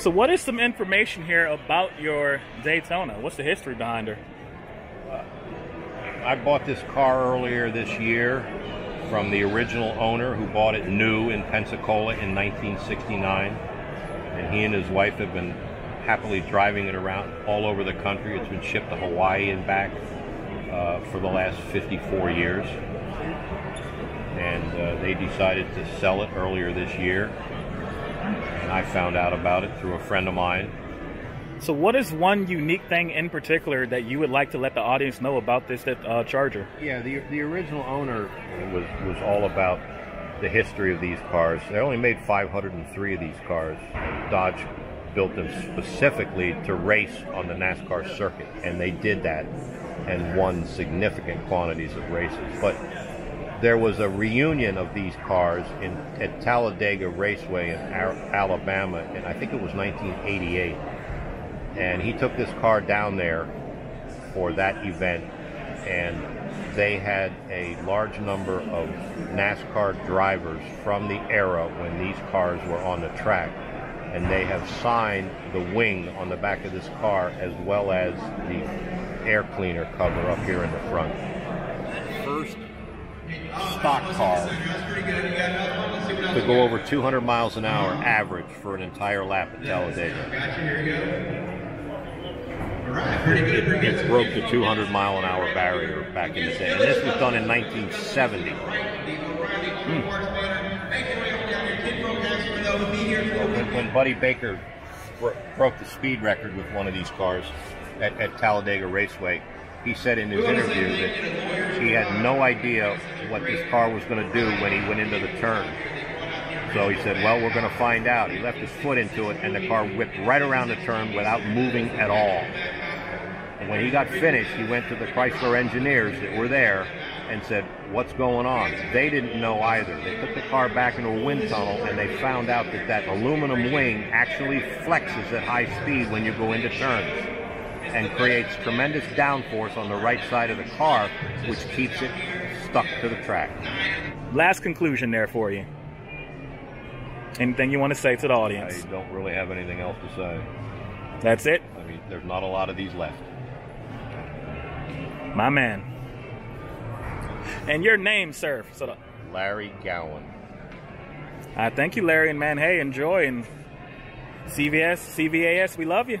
So what is some information here about your Daytona? What's the history behind her? I bought this car earlier this year from the original owner who bought it new in Pensacola in 1969. And he and his wife have been happily driving it around all over the country. It's been shipped to Hawaii and back for the last 54 years. And they decided to sell it earlier this year. And I found out about it through a friend of mine. So what is one unique thing in particular that you would like to let the audience know about this Charger? Yeah, the original owner was all about the history of these cars. They only made 503 of these cars. Dodge built them specifically to race on the NASCAR circuit, and they did that and won significant quantities of races. But there was a reunion of these cars at Talladega Raceway in Alabama, and I think it was 1988. And he took this car down there for that event, and they had a large number of NASCAR drivers from the era when these cars were on the track. And they have signed the wing on the back of this car as well as the air cleaner cover up here in the front. First stock car to go over 200 miles an hour average for an entire lap at Talladega. It broke the 200 mile an hour barrier back in the day. And this was done in 1970. When Buddy Baker broke the speed record with one of these cars at Talladega Raceway, he said in his interview that he had no idea what this car was going to do when he went into the turn. So he said, well, we're going to find out. He left his foot into it, and the car whipped right around the turn without moving at all. And when he got finished, he went to the Chrysler engineers that were there and said, what's going on? They didn't know either. They put the car back into a wind tunnel, and they found out that that aluminum wing actually flexes at high speed when you go into turns and creates tremendous downforce on the right side of the car, which keeps it stuck to the track. Last conclusion there for you. Anything you want to say to the audience? I don't really have anything else to say. That's it? I mean, there's not a lot of these left. My man. And your name, sir? Larry Goughan. I thank you, Larry, and man, hey, enjoy, and CVAS, we love you.